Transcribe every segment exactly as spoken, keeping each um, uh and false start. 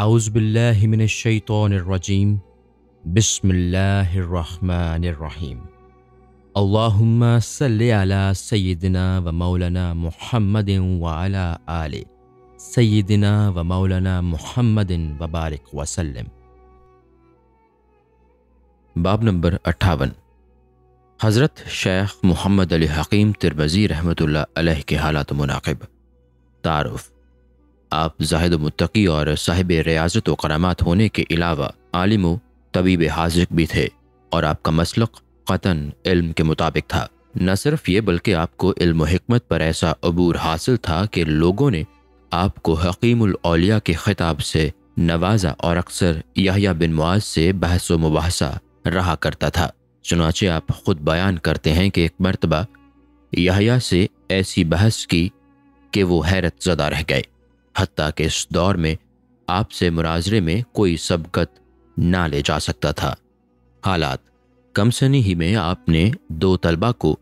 आऊज़ु बिल्लाहि मिनश शैतानिर रजीम। बिस्मिल्लाहिर रहमानिर रहीम। अल्लाहुम्मा सल्लि अला सय्यिदिना व मौलाना मुहम्मदिन व अला आलि सय्यिदिना व मौलाना मुहम्मदिन व बारिक व सल्लिम। बाब नंबर अट्ठावन। हजरत शेख मुहम्मद अली हकीम तिरमिज़ी रहमतुल्लाह अलैह के हालात मुनाक़िब। तारुफ़: आप ज़ाहिद मुत्तकी और साहिब रियाज़त व करामात होने के अलावा आलिम व तबीब हाज़िक भी थे और आपका मसलक क़तन इल्म के मुताबिक था। न सिर्फ ये बल्कि आपको इल्म व हिकमत पर ऐसा अबूर हासिल था कि लोगों ने आपको हकीमुल औलिया के ख़िताब से नवाजा और अक्सर याहिया बिन मवा से बहस व मुबाहसा रहा करता था। चुनाचे आप ख़ुद बयान करते हैं कि एक मरतबा याहिया से ऐसी बहस की कि वो हैरत ज़दा रह गए, हत्ता कि इस दौर में आपसे मुनाजरे में कोई सबकत ना ले जा सकता था। हालात: कमसनी ही में आपने दो तलबा को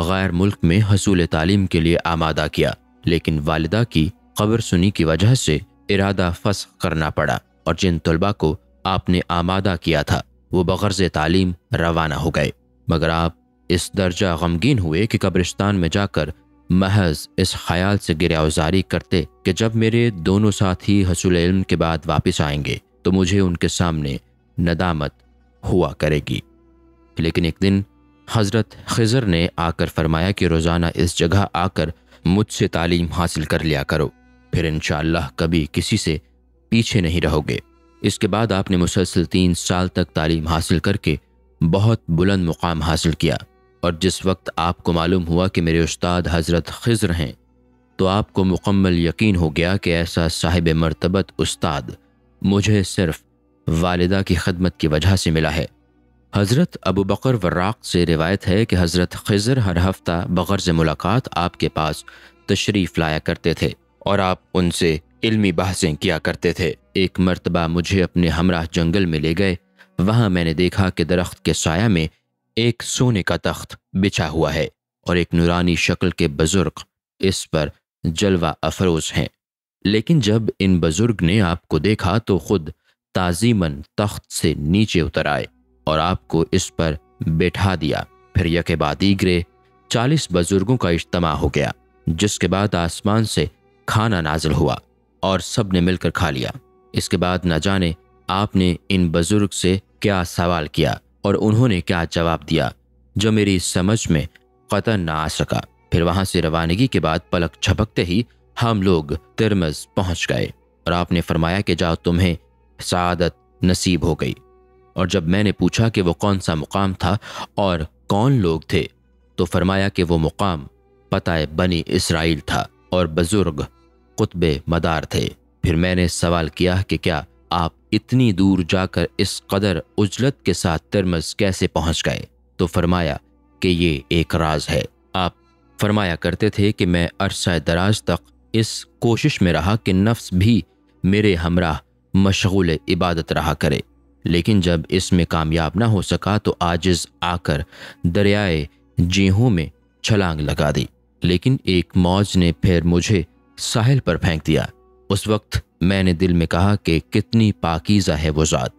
गैर मुल्क में हसूल तालीम के लिए आमादा किया, लेकिन वालिदा की खबर सुनी की वजह से इरादा फस्ख करना पड़ा और जिन तलबा को आपने आमादा किया था वो बगर्ज़ तालीम रवाना हो गए। मगर आप इस दर्जा गमगीन हुए कि कब्रिस्तान में जाकर महज इस ख्याल से गिरयावजारी करते कि जब मेरे दोनों साथी हसूल इल्म के बाद वापस आएंगे तो मुझे उनके सामने नदामत हुआ करेगी। लेकिन एक दिन हजरत खिजर ने आकर फरमाया कि रोज़ाना इस जगह आकर मुझसे तालीम हासिल कर लिया करो, फिर इंशाअल्लाह कभी किसी से पीछे नहीं रहोगे। इसके बाद आपने मुसलसल तीन साल तक तालीम हासिल करके बहुत बुलंद मुकाम हासिल किया और जिस वक्त आपको मालूम हुआ कि मेरे उस्ताद हजरत खिजर हैं तो आपको मुकम्मल यकीन हो गया कि ऐसा साहिब मरतबत उस्ताद मुझे सिर्फ वालिदा की खिदमत की वजह से मिला है। हज़रत अबूबकर वर्राक से रिवायत है कि हज़रत खिजर हर हफ्ता बग़र्ज़ मुलाकात आपके पास तशरीफ़ लाया करते थे और आप उनसे इल्मी बहसें किया करते थे। एक मरतबा मुझे अपने हमराह जंगल में ले गए, वहाँ मैंने देखा कि दरख्त के साया में एक सोने का तख्त बिछा हुआ है और एक नूरानी शक्ल के बुज़ुर्ग इस पर जलवा अफरोज हैं। लेकिन जब इन बुज़ुर्ग ने आपको देखा तो खुद ताज़ीमन तख्त से नीचे उतर आए और आपको इस पर बैठा दिया। फिर यके बाद ईगरे चालीस बुज़ुर्गों का इज्तमा हो गया, जिसके बाद आसमान से खाना नाजिल हुआ और सब ने मिलकर खा लिया। इसके बाद न जाने आपने इन बुज़ुर्ग से क्या सवाल किया और उन्होंने क्या जवाब दिया जो मेरी समझ में क़तन ना आ सका। फिर वहाँ से रवानगी के बाद पलक झपकते ही हम लोग तिरमिज़ पहुँच गए और आपने फरमाया कि जाओ, तुम्हें सआदत नसीब हो गई। और जब मैंने पूछा कि वो कौन सा मुकाम था और कौन लोग थे तो फरमाया कि वो मुकाम पताए बनी इसराइल था और बुज़ुर्ग कुतुब-ए-मदार थे। फिर मैंने सवाल किया कि क्या आप इतनी दूर जाकर इस कदर उजलत के साथ तिरमिज़ कैसे पहुंच गए? तो फरमाया कि ये एक राज है। आप फरमाया करते थे कि मैं अरसा दराज तक इस कोशिश में रहा कि नफ्स भी मेरे हमराह मशगूल इबादत रहा करे, लेकिन जब इसमें कामयाब ना हो सका तो आजिज़ आकर दरियाए जेहू में छलांग लगा दी, लेकिन एक मौज ने फिर मुझे साहिल पर फेंक दिया। उस वक्त मैंने दिल में कहा कि कितनी पाकीज़ा है वो ज़ात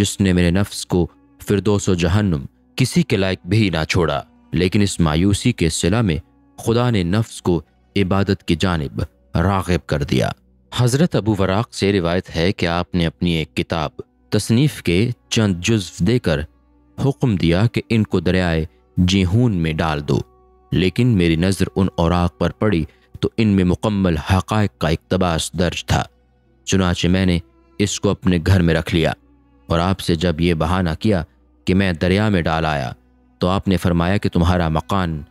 जिसने मेरे नफ्स को फिरदौस व जहन्नुम किसी के लायक भी ना छोड़ा। लेकिन इस मायूसी के सिला में खुदा ने नफ्स को इबादत की जानिब राग़िब कर दिया। हज़रत अबू वर्राक से रिवायत है कि आपने अपनी एक किताब तसनीफ़ के चंद जुज़्व देकर हुक्म दिया कि इनको दरियाए जेहून में डाल दो, लेकिन मेरी नज़र उन औराक पर पड़ी तो इनमें मुकम्मल हक़ाइक़ का इक़्तिबास दर्ज था। चुनाचे मैंने इसको अपने घर में रख लिया और आपसे जब ये बहाना किया कि मैं दरिया में डाल आया तो आपने फरमाया कि तुम्हारा मकान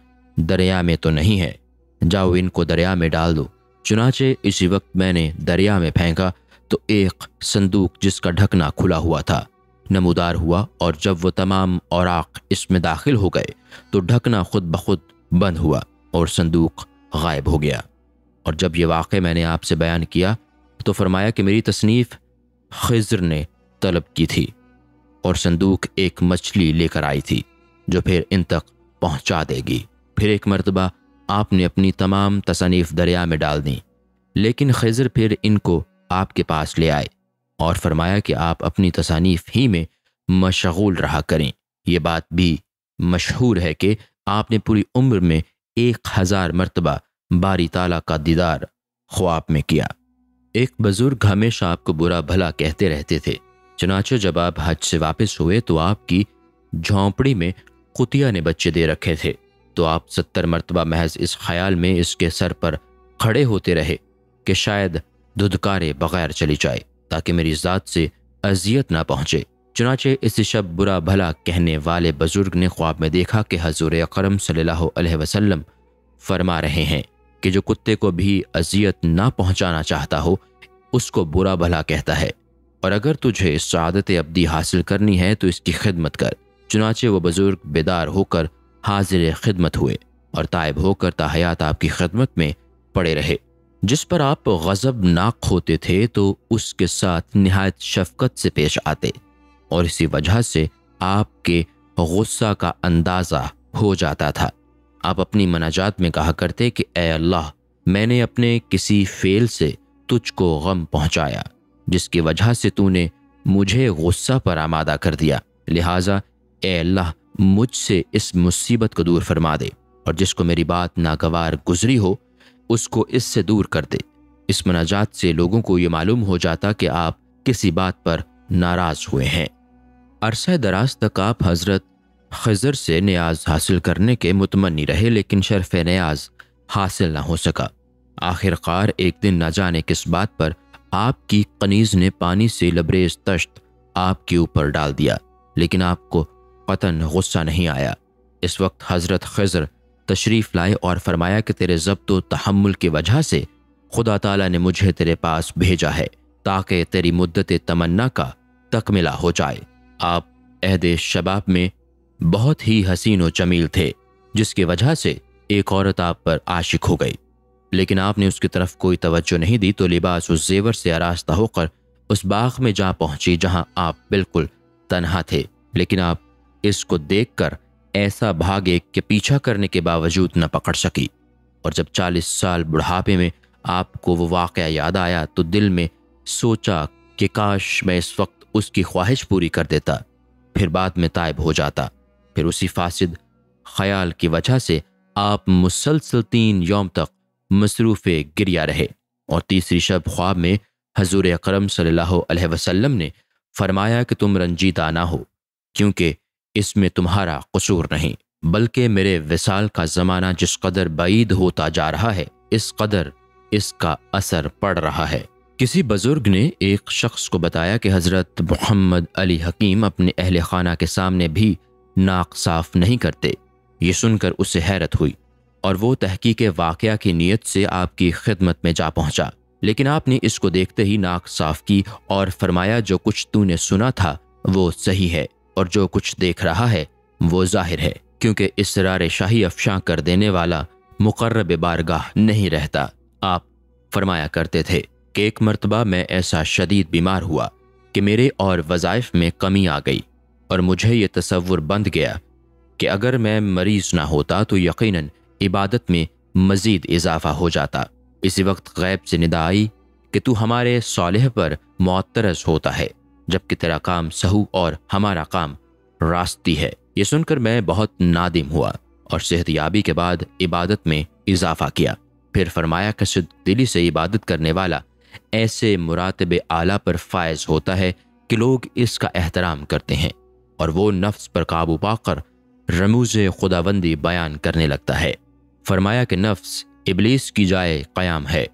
दरिया में तो नहीं है, जाओ इनको दरिया में डाल दो। चुनाचे इसी वक्त मैंने दरिया में फेंका तो एक संदूक जिसका ढकना खुला हुआ था नमूदार हुआ और जब वो तमाम औराक इसमें दाखिल हो गए तो ढकना खुद बखुद बंद हुआ और संदूक गायब हो गया। और जब ये वाक़या मैंने आपसे बयान किया तो फरमाया कि मेरी तसनीफ़ खिजर ने तलब की थी और संदूक एक मछली लेकर आई थी जो फिर इन तक पहुंचा देगी। फिर एक मरतबा आपने अपनी तमाम तसनीफ़ दरिया में डाल दी, लेकिन खिजर फिर इनको आपके पास ले आए और फरमाया कि आप अपनी तसानीफ़ ही में मशगूल रहा करें। ये बात भी मशहूर है कि आपने पूरी उम्र में एक हज़ार मरतबा बारी ताला का दीदार ख्वाब में किया। एक बुज़ुर्ग हमेशा आपको बुरा भला कहते रहते थे, चनाचे जब आप हज से वापस हुए तो आपकी झोंपड़ी में कुतिया ने बच्चे दे रखे थे, तो आप सत्तर मरतबा महज इस ख्याल में इसके सर पर खड़े होते रहे कि शायद धुधकारे बग़ैर चली जाए ताकि मेरी ज़ात से अजियत ना पहुँचे। चुनाचे इस शब बुरा भला कहने वाले बुज़ुर्ग ने ख्वाब में देखा कि हुज़ूर अकरम सल्लल्लाहु अलैहि वसल्लम फरमा रहे हैं कि जो कुत्ते को भी अजियत ना पहुँचाना चाहता हो उसको बुरा भला कहता है, और अगर तुझे सआदत अब्दी हासिल करनी है तो इसकी खिदमत कर। चुनाचे वो बुज़ुर्ग बेदार होकर हाजिर खिदमत हुए और तायब होकर ताहयात आपकी खिदमत में पड़े रहे। जिस पर आप गज़बनाक होते थे तो उसके साथ निहायत शफकत से पेश आते, और इसी वजह से आपके गुस्सा का अंदाज़ा हो जाता था। आप अपनी मनाजात में कहा करते कि ऐ अल्लाह, मैंने अपने किसी फ़ेल से तुझको गम पहुँचाया जिसकी वजह से तूने मुझे गुस्सा पर आमादा कर दिया, लिहाजा ऐ अल्लाह मुझसे इस मुसीबत को दूर फरमा दे, और जिसको मेरी बात नागवार गुजरी हो उसको इससे दूर कर दे। इस मनाजात से लोगों को ये मालूम हो जाता कि आप किसी बात पर नाराज़ हुए हैं। अरसे दराज तक आप हजरत खिजर से न्याज हासिल करने के मुतमन्नी रहे, लेकिन शर्फ न्याज हासिल ना हो सका। आखिरकार एक दिन न जाने किस बात पर आपकी कनीज़ ने पानी से लबरेज तश्त आपके ऊपर डाल दिया, लेकिन आपको कतन गुस्सा नहीं आया। इस वक्त हजरत खिजर तशरीफ़ लाए और फरमाया कि तेरे ज़ब्त व तहम्मुल की वजह से खुदा ताला ने मुझे तेरे पास भेजा है ताकि तेरी मुद्दत तमन्ना का तकमिला हो जाए। आप अहदे शबाब में बहुत ही हसीन व जमील थे, जिसकी वजह से एक औरत आप पर आशिक हो गई, लेकिन आपने उसकी तरफ कोई तवज्जो नहीं दी, तो लिबास उस जेवर से आरास्ता होकर उस बाग में जा पहुंची जहां आप बिल्कुल तन्हा थे। लेकिन आप इसको देखकर ऐसा भागे कि पीछा करने के बावजूद न पकड़ सकी, और जब चालीस साल बुढ़ापे में आपको वो वाक़या याद आया तो दिल में सोचा कि काश मैं इस वक्त उसकी ख्वाहिश पूरी कर देता, फिर बाद में तायब हो जाता। फिर उसी फासिद ख्याल की वजह से आप मुसलसल तीन यौम तक मसरूफ़ गिरिया रहे, और तीसरी शब ख्वाब में हुज़ूर अकरम सल्लल्लाहु अलैहि वसल्लम ने फरमाया कि तुम रंजीदा ना हो, क्योंकि इसमें तुम्हारा कसूर नहीं, बल्कि मेरे विसाल का ज़माना जिस कदर बाईद होता जा रहा है इस कदर इसका असर पड़ रहा है। किसी बुज़ुर्ग ने एक शख्स को बताया कि हज़रत मुहम्मद अली हकीम अपने अहल खाना के सामने भी नाक साफ़ नहीं करते। ये सुनकर उसे हैरत हुई और वो तहकीक वाक़या की नीयत से आपकी खिदमत में जा पहुँचा, लेकिन आपने इसको देखते ही नाक साफ़ की और फरमाया जो कुछ तूने सुना था वो सही है और जो कुछ देख रहा है वो जाहिर है, क्योंकि इसरार शाही अफशां कर देने वाला मुकर्रब बारगाह नहीं रहता। आप फरमाया करते थे कि एक मरतबा मैं ऐसा शदीद बीमार हुआ कि मेरे और वज़ाइफ में कमी आ गई, और मुझे ये तसव्वुर बंध गया कि अगर मैं मरीज़ ना होता तो यकीनन इबादत में मज़ीद इजाफा हो जाता। इसी वक्त गैब से निदा आई कि तू हमारे सालेह पर मुअत्तरज़ होता है, जबकि तेरा काम सहू और हमारा काम रास्ती है। ये सुनकर मैं बहुत नादिम हुआ और सेहतयाबी के बाद इबादत में इजाफा किया। फिर फरमाया कि सिद्ध दिली से इबादत करने वाला ऐसे मुरातब आला पर फायज़ होता है कि लोग इसका एहतराम करते हैं, और वो नफ्स पर काबू पाकर रमूज़ खुदाबंदी बयान करने लगता है। फरमाया कि नफ्स इब्लीस की जाए क़याम है,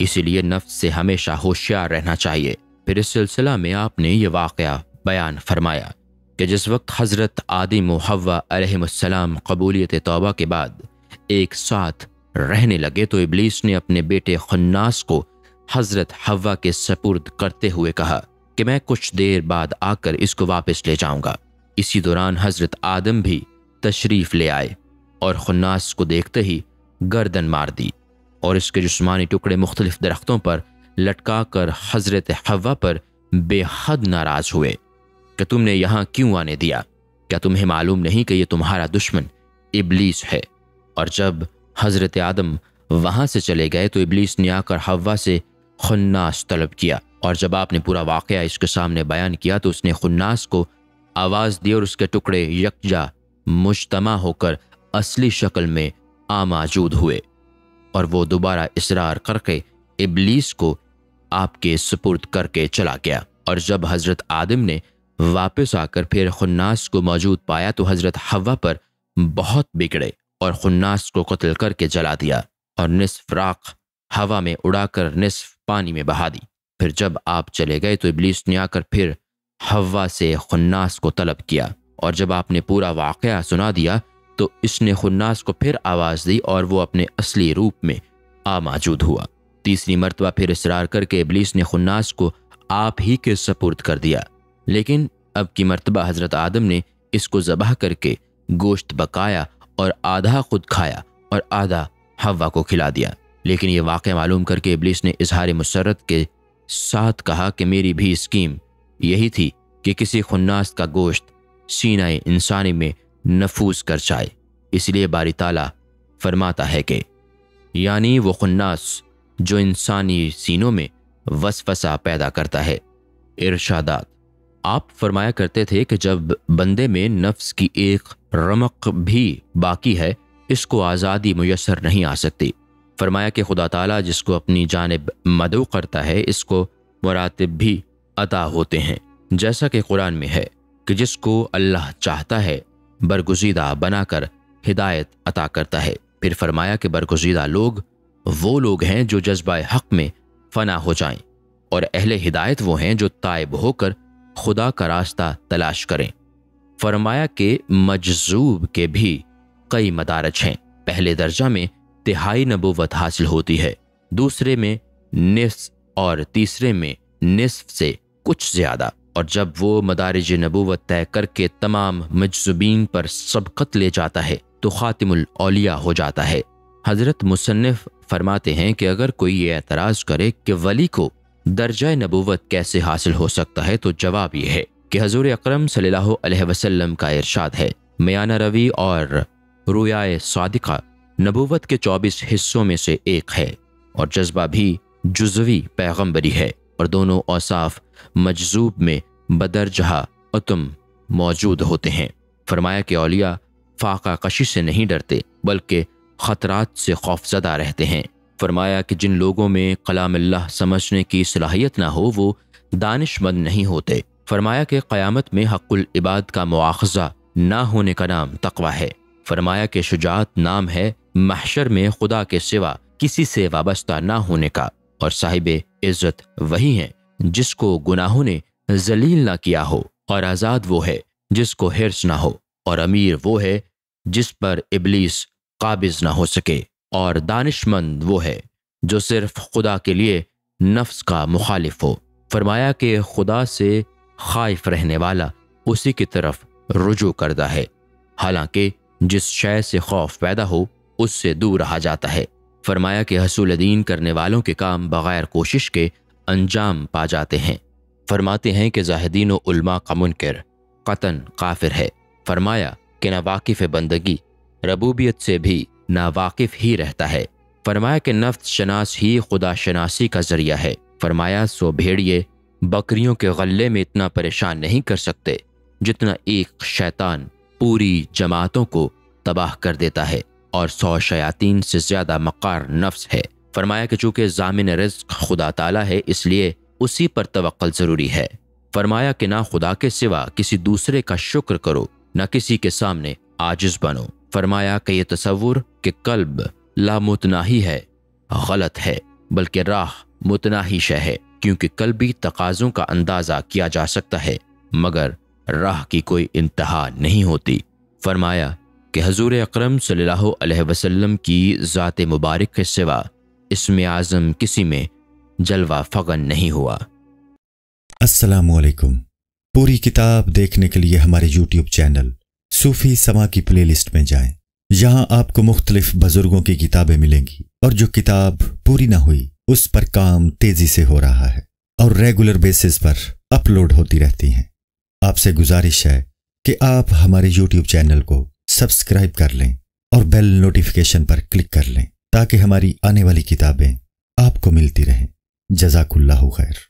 इसीलिए नफ्स से हमेशा होशियार रहना चाहिए। फिर इस सिलसिला में आपने ये वाक़या बयान फरमाया कि जिस वक्त हज़रत आदम व हव्वा अलैहिमुस्सलाम कबूलियत तौबा के बाद एक साथ रहने लगे तो इब्लीस ने अपने बेटे खन्नास को हज़रत हव्वा के सपुर्द करते हुए कहा कि मैं कुछ देर बाद आकर इसको वापस ले जाऊंगा। इसी दौरान हज़रत आदम भी तशरीफ़ ले आए और खन्नास को देखते ही गर्दन मार दी और इसके जिस्मानी टुकड़े मुख्तलिफ दरख्तों पर लटका कर हज़रत हव्वा पर बेहद नाराज़ हुए कि तुमने यहाँ क्यों आने दिया, क्या तुम्हें मालूम नहीं कि यह तुम्हारा दुश्मन इब्लीस है। और जब हज़रत आदम वहाँ से चले गए तो इब्लीस ने आकर हव्वा से खन्नास तलब किया और जब आपने पूरा वाक़या इसके सामने बयान किया तो उसने खन्नास को आवाज़ दी और उसके टुकड़े यकजा मुजतमा होकर असली शक्ल में आमाजूद हुए और वो दोबारा इसरार करके इब्लीस को आपके सुपुर्द करके चला गया। और जब हज़रत आदम ने वापस आकर फिर खन्नास को मौजूद पाया तो हज़रत हव्वा पर बहुत बिगड़े और खन्नास को कत्ल करके जला दिया और निस्फ राख हवा में उड़ाकर निस्फ पानी में बहा दी। फिर जब आप चले गए तो इब्लीस ने आकर फिर हव्वा से खन्नास को तलब किया और जब आपने पूरा वाक़या सुना दिया तो इसने खन्नास को फिर आवाज़ दी और वो अपने असली रूप में आ मौजूद हुआ। तीसरी मरतबा फिर इसरार करके इब्लीस ने खन्नास को आप ही के सपुर्द कर दिया, लेकिन अब की मरतबा हज़रत आदम ने इसको ज़बह करके गोश्त बकाया और आधा खुद खाया और आधा हव्वा को खिला दिया। लेकिन ये वाक़या मालूम करके इब्लीस ने इजहार मुसरत के साथ कहा कि मेरी भी स्कीम यही थी कि किसी खन्नास का गोश्त सीनाए इंसानी में नफूज कर जाए, इसलिए बारी ताला फरमाता है कि यानी वो खन्नास जो इंसानी सीनों में वसवसा पैदा करता है। इरशादात, आप फरमाया करते थे कि जब बंदे में नफ्स की एक रमक भी बाकी है इसको आज़ादी मुयसर नहीं आ सकती। फरमाया कि खुदा ताला जिसको अपनी जानिब मदऊ करता है इसको मरातब भी अता होते हैं, जैसा कि कुरान में है कि जिसको अल्लाह चाहता है बरगुजीदा बनाकर हिदायत अता करता है। फिर फरमाया कि बरगुजीदा लोग वो लोग हैं जो जज्बाए हक़ में फ़ना हो जाएं और अहले हिदायत वो हैं जो तायब होकर खुदा का रास्ता तलाश करें। फरमाया कि मजजूब के भी कई मदारज हैं, पहले दर्जा में तिहाई नबुवत हासिल होती है, दूसरे में निस्फ और तीसरे में निस्फ से कुछ ज़्यादा। और जब वो मदारिज नबुवत तय करके तमाम मजजूबीन पर सबकत ले जाता है तो खातिमुल औलिया हो जाता है। हज़रत मुसन्निफ़ फरमाते हैं कि अगर कोई ये एतराज़ करे कि वली को दर्जा नबुवत कैसे हासिल हो सकता है तो जवाब यह है कि हुज़ूर अकरम सल्लल्लाहु अलैहि वसल्लम का इरशाद है मियाना रवी और रुयाए सादिका नबुवत के चौबीस हिस्सों में से एक है और जज्बा भी जुज़वी पैगम्बरी है और दोनों औसाफ मजजूब में बदरजहा अतम मौजूद होते हैं। फरमाया कि औलिया फाका कशी से नहीं डरते बल्कि ख़तरात से खौफजदा रहते हैं। फरमाया कि जिन लोगों में कलाम अल्लाह समझने की सलाहियत ना हो वो दानिशमंद नहीं होते। फरमाया कि क़यामत में हक़ुल इबाद का मुआखज़ा ना होने का नाम तकवा है। फरमाया कि शुजात नाम है महशर में खुदा के सिवा किसी से वाबस्ता ना होने का और साहिब इज़्ज़त वही हैं जिसको गुनाहों ने जलील ना किया हो और आज़ाद वो है जिसको हिर्स ना हो और अमीर वो है जिस पर इब्लीस काबिज़ ना हो सके और दानिशमंद वो है जो सिर्फ खुदा के लिए नफ्स का मुखालिफ हो। फरमाया कि खुदा से खाइफ रहने वाला उसी की तरफ रुजू करता है, हालांकि जिस शय से खौफ पैदा हो उससे दूर रहा जाता है। फरमाया कि हसूल दीन करने वालों के काम बग़ैर कोशिश के अंजाम पा जाते हैं। फरमाते हैं कि जाहिदीन और उल्मा का मुनकर कतन काफिर है। फरमाया कि नावाकिफ़ बंदगी रबूबियत से भी नावाकिफ़ ही रहता है। फरमाया कि नफ्स शनास ही खुदा शनासी का ज़रिया है। फरमाया सो भेड़िए बकरियों के गले में इतना परेशान नहीं कर सकते जितना एक शैतान पूरी जमातों को तबाह कर देता है और सौ शयातीन से ज़्यादा मकार नफ्स है। फरमाया कि चूँकि ज़ामिन रिज़्क़ खुदा ताला है इसलिए उसी पर तवक्कल ज़रूरी है। फरमाया कि ना खुदा के सिवा किसी दूसरे का शुक्र करो ना किसी के सामने आजिज़ बनो। फरमाया कि ये तसव्वुर कि कल्ब लामुतनाही है गलत है बल्कि राह मुतनाही शय है, क्योंकि कल्बी तकाज़ों का अंदाज़ा किया जा सकता है मगर राह की कोई इंतहा नहीं होती। फरमाया कि हुज़ूर अकरम सल्लल्लाहु अलैहि वसल्लम की ज़ात मुबारक के सिवा इसमें आज़म किसी में जलवा फ़गन नहीं हुआ। अस्सलामु अलैकुम। पूरी किताब देखने के लिए हमारे यूट्यूब चैनल सूफी समा की प्लेलिस्ट में जाएं। यहाँ आपको मुख्तलिफ बुजुर्गों की किताबें मिलेंगी और जो किताब पूरी ना हुई उस पर काम तेज़ी से हो रहा है और रेगुलर बेसिस पर अपलोड होती रहती हैं। आपसे गुजारिश है कि आप हमारे यूट्यूब चैनल को सब्सक्राइब कर लें और बेल नोटिफिकेशन पर क्लिक कर लें ताकि हमारी आने वाली किताबें आपको मिलती रहें। जज़ाकुल्लाहु खैर।